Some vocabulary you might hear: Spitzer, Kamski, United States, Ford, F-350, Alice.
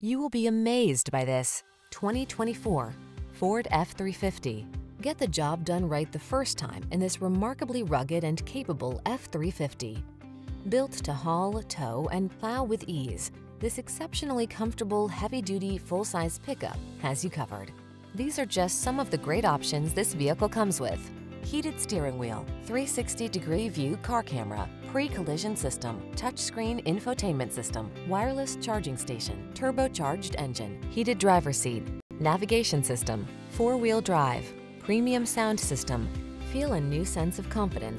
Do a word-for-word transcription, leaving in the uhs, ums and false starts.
You will be amazed by this twenty twenty-four Ford F three fifty. Get the job done right the first time in this remarkably rugged and capable F three fifty. Built to haul, tow, and plow with ease, this exceptionally comfortable, heavy-duty, full-size pickup has you covered. These are just some of the great options this vehicle comes with: heated steering wheel, three sixty degree view car camera, pre-collision system, touchscreen infotainment system, wireless charging station, turbocharged engine, heated driver's seat, navigation system, four-wheel drive, premium sound system. Feel a new sense of confidence